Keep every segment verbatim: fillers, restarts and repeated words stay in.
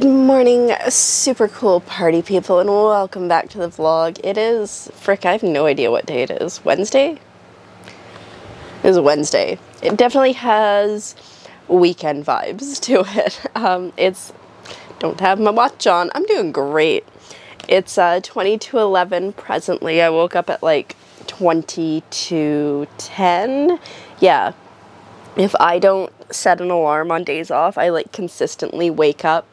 Good morning, super cool party people, and welcome back to the vlog. It is, frick, I have no idea what day it is. Wednesday? It is Wednesday. It definitely has weekend vibes to it. Um, it's, don't have my watch on. I'm doing great. It's uh, twenty to eleven presently. I woke up at like twenty to ten. Yeah. If I don't set an alarm on days off, I like consistently wake up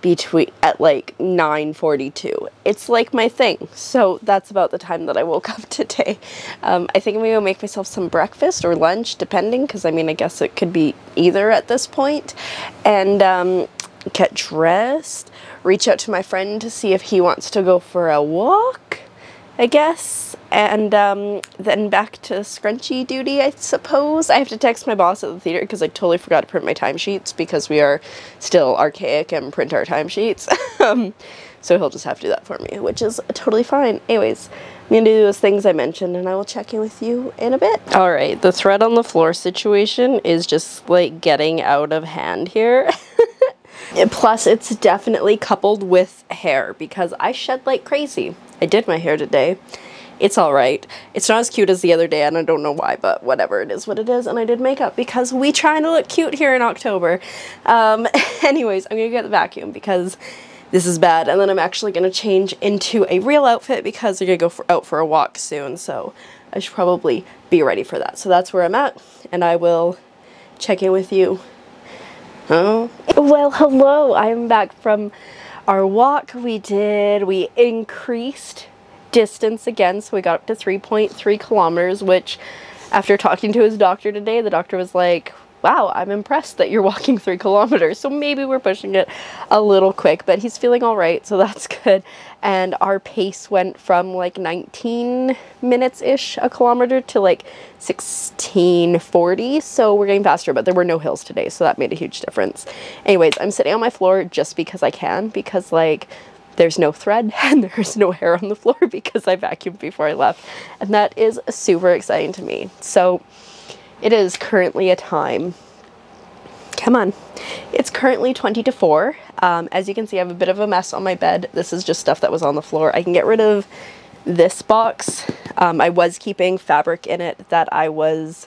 between at like nine forty-two. It's like my thing. So that's about the time that I woke up today. Um, I think I'm gonna make myself some breakfast or lunch, depending, because I mean, I guess it could be either at this point. And um, get dressed, reach out to my friend to see if he wants to go for a walk, I guess, and um, then back to scrunchie duty, I suppose. I have to text my boss at the theater because I totally forgot to print my timesheets because we are still archaic and print our timesheets. um, so he'll just have to do that for me, which is totally fine. Anyways, I'm going to do those things I mentioned and I will check in with you in a bit. Alright, the thread on the floor situation is just like getting out of hand here. Plus, it's definitely coupled with hair because I shed like crazy. I did my hair today. It's all right. It's not as cute as the other day, and I don't know why, but whatever, it is what it is. And I did makeup because we trying to look cute here in October. Um, anyways, I'm gonna get the vacuum because this is bad, and then I'm actually gonna change into a real outfit because we're gonna go for, out for a walk soon, so I should probably be ready for that. So that's where I'm at, and I will check in with you. Oh. Well, hello, I'm back from our walk we did. We increased distance again, so we got up to three point three kilometers, which after talking to his doctor today, the doctor was like, wow, I'm impressed that you're walking three kilometers. So maybe we're pushing it a little quick, but he's feeling all right, so that's good. And our pace went from like nineteen minutes-ish a kilometer to like sixteen forty. So we're getting faster, but there were no hills today, so that made a huge difference. Anyways, I'm sitting on my floor just because I can, because like there's no thread and there's no hair on the floor because I vacuumed before I left. And that is super exciting to me. So it is currently a time, come on, it's currently twenty to four. Um, as you can see, I have a bit of a mess on my bed. This is just stuff that was on the floor. I can get rid of this box. Um, I was keeping fabric in it that I was,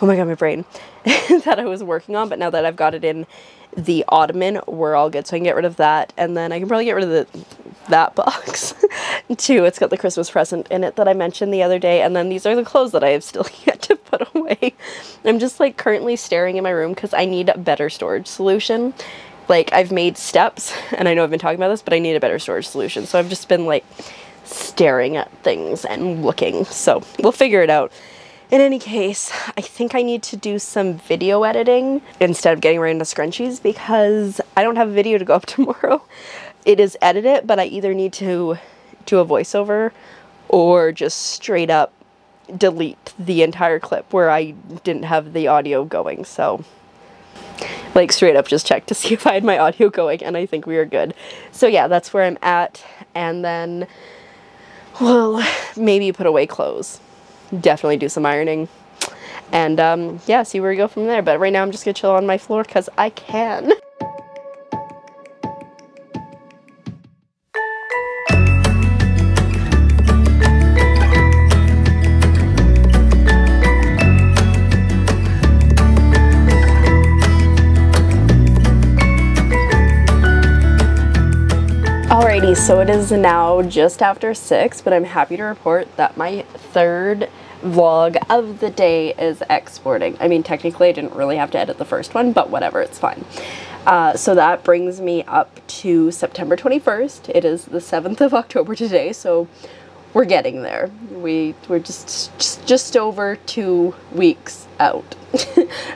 oh my god, my brain, that I was working on, but now that I've got it in the ottoman, we're all good. So I can get rid of that, and then I can probably get rid of the, that box too. It's got the Christmas present in it that I mentioned the other day, and then these are the clothes that I have still yet to put away. I'm just like currently staring in my room because I need a better storage solution. Like, I've made steps, and I know I've been talking about this, but I need a better storage solution. So I've just been like staring at things and looking. So we'll figure it out. In any case, I think I need to do some video editing instead of getting right into scrunchies because I don't have a video to go up tomorrow. It is edit it, but I either need to do a voiceover or just straight up delete the entire clip where I didn't have the audio going. So like straight up just check to see if I had my audio going, and I think we are good. So yeah, that's where I'm at, and then well, maybe put away clothes. Definitely do some ironing, and um, yeah, see where we go from there. But right now I'm just gonna chill on my floor because I can. Alrighty, so it is now just after six, but I'm happy to report that my third vlog of the day is exporting. I mean, technically I didn't really have to edit the first one, but whatever, it's fine. Uh, so that brings me up to September twenty-first. It is the seventh of October today, so we're getting there. We, we're just, just, just over two weeks out,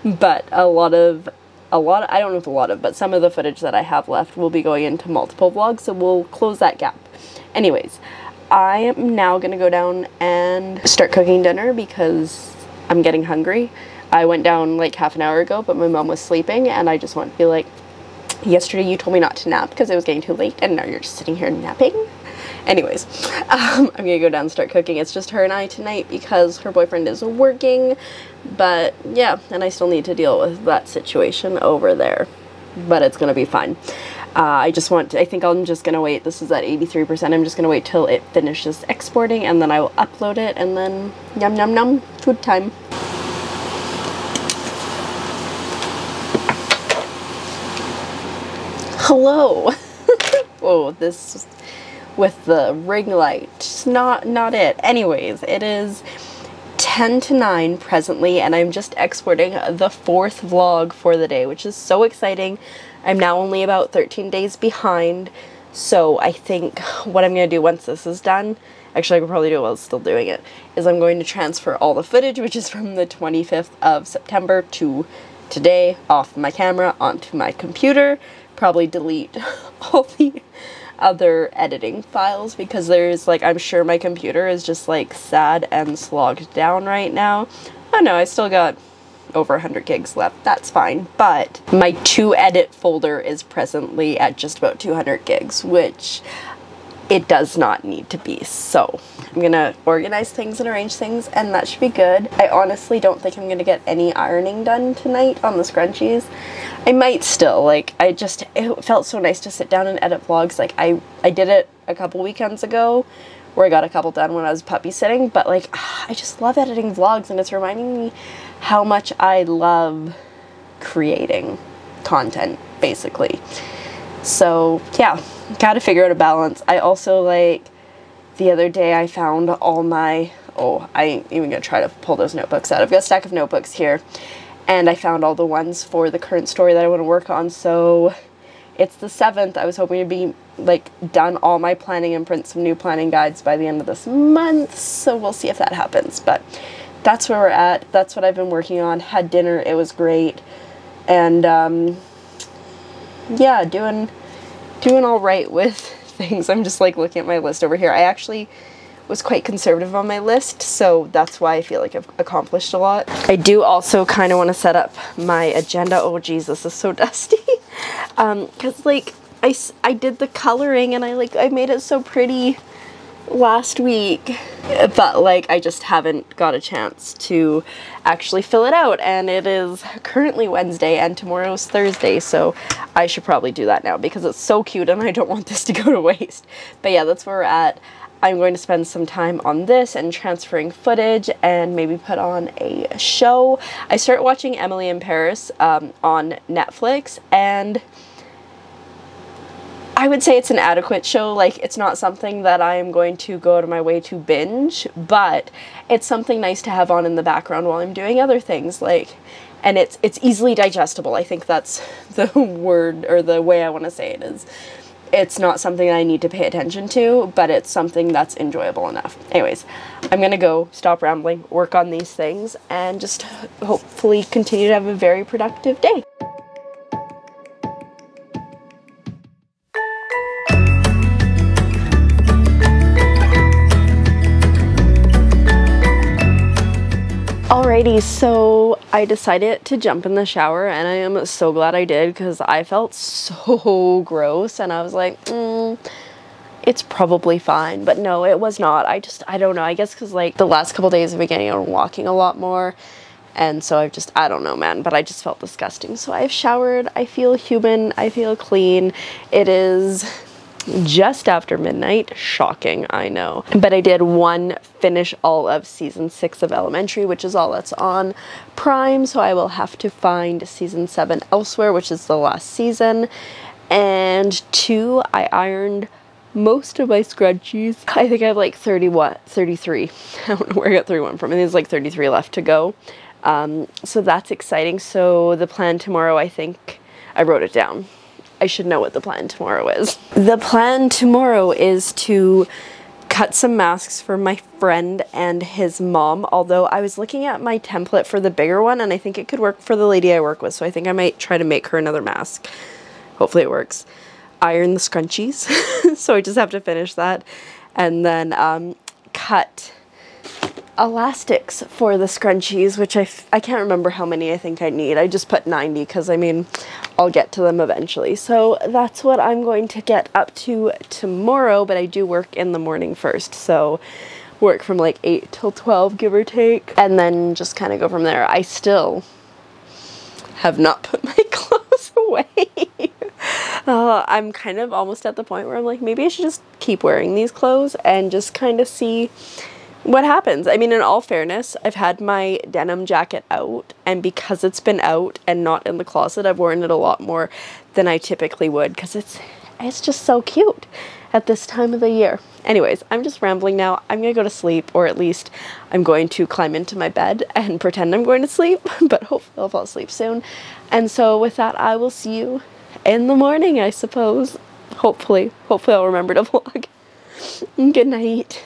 but a lot of A lot of, I don't know if a lot of, but some of the footage that I have left will be going into multiple vlogs, so we'll close that gap. Anyways, I am now gonna go down and start cooking dinner because I'm getting hungry. I went down like half an hour ago, but my mom was sleeping, and I just want to be like, yesterday you told me not to nap because it was getting too late, and now you're just sitting here napping? Anyways, um, I'm gonna go down and start cooking. It's just her and I tonight because her boyfriend is working, but yeah, and I still need to deal with that situation over there, but it's gonna be fine. Uh, I just want to, I think I'm just going to wait. This is at eighty-three percent. I'm just going to wait till it finishes exporting, and then I will upload it, and then yum yum yum, food time. Hello. Whoa, this with the ring light, it's not not it. Anyways, it is ten to nine presently, and I'm just exporting the fourth vlog for the day, which is so exciting. I'm now only about thirteen days behind, so I think what I'm going to do once this is done, actually I could probably do it while still doing it, is I'm going to transfer all the footage, which is from the twenty-fifth of September to today, off my camera onto my computer. Probably delete all the other editing files because there's like, I'm sure my computer is just like sad and slogged down right now. Oh no, I still got over one hundred gigs left, that's fine, but my to edit folder is presently at just about two hundred gigs, which it does not need to be, so I'm gonna organize things and arrange things, and that should be good. I honestly don't think I'm gonna get any ironing done tonight on the scrunchies. I might still, like, I just, it felt so nice to sit down and edit vlogs. Like, I, I did it a couple weekends ago, where I got a couple done when I was puppy sitting, but like, I just love editing vlogs, and it's reminding me how much I love creating content, basically. So yeah, gotta figure out a balance. I also, like, the other day I found all my, oh, I ain't even gonna try to pull those notebooks out. I've got a stack of notebooks here, and I found all the ones for the current story that I want to work on. So it's the seventh. I was hoping to be, like, done all my planning and print some new planning guides by the end of this month. So we'll see if that happens, but that's where we're at. That's what I've been working on. Had dinner, it was great. And, um, yeah, doing doing all right with things. I'm just like looking at my list over here. I actually was quite conservative on my list, so that's why I feel like I've accomplished a lot. I do also kind of want to set up my agenda. Oh geez, this is so dusty. um because like I, I did the coloring, and I like I made it so pretty last week, but like I just haven't got a chance to actually fill it out, and it is currently Wednesday and tomorrow's Thursday, so I should probably do that now because it's so cute and I don't want this to go to waste. But yeah, that's where we're at. I'm going to spend some time on this and transferring footage, and maybe put on a show. I start watching Emily in Paris um, on Netflix, and I would say it's an adequate show. Like, it's not something that I am going to go out of my way to binge, but it's something nice to have on in the background while I'm doing other things, like, and it's it's easily digestible. I think that's the word, or the way I want to say it is. It's not something I need to pay attention to, but it's something that's enjoyable enough. Anyways, I'm gonna go stop rambling, work on these things, and just hopefully continue to have a very productive day. Alrighty, so I decided to jump in the shower, and I am so glad I did because I felt so gross, and I was like, mm, it's probably fine, but no, it was not. I just, I don't know, I guess because like the last couple days I've been getting on walking a lot more, and so I've just, I don't know, man, but I just felt disgusting. So I've showered, I feel human, I feel clean. It is just after midnight. Shocking, I know. But I did one finish all of season six of Elementary, which is all that's on Prime, so I will have to find season seven elsewhere, which is the last season. And two, I ironed most of my scrunchies. I think I have like thirty-one, thirty-three. I don't know where I got thirty-one from. I think there's like thirty-three left to go. Um, so that's exciting. So the plan tomorrow, I think I wrote it down. I should know what the plan tomorrow is. The plan tomorrow is to cut some masks for my friend and his mom, although I was looking at my template for the bigger one, and I think it could work for the lady I work with, so I think I might try to make her another mask. Hopefully it works. Iron the scrunchies, so I just have to finish that, and then um, cut elastics for the scrunchies, which I, f I can't remember how many I think I need. I just put ninety because, I mean, I'll get to them eventually. So that's what I'm going to get up to tomorrow, but I do work in the morning first, so work from like eight till twelve, give or take, and then just kind of go from there. I still have not put my clothes away. uh, I'm kind of almost at the point where I'm like, maybe I should just keep wearing these clothes and just kind of see what happens. I mean, in all fairness, I've had my denim jacket out, and because it's been out and not in the closet, I've worn it a lot more than I typically would, because it's it's just so cute at this time of the year. Anyways, I'm just rambling now. I'm gonna go to sleep, or at least I'm going to climb into my bed and pretend I'm going to sleep, but hopefully I'll fall asleep soon. And so with that, I will see you in the morning, I suppose. Hopefully, hopefully I'll remember to vlog. Good night.